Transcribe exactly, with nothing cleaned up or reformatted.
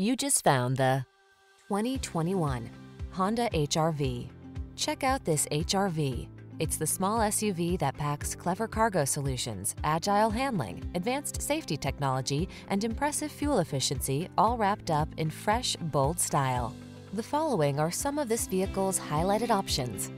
You just found the twenty twenty-one Honda H R V. Check out this H R V. It's the small S U V that packs clever cargo solutions, agile handling, advanced safety technology, and impressive fuel efficiency, all wrapped up in fresh, bold style. The following are some of this vehicle's highlighted options.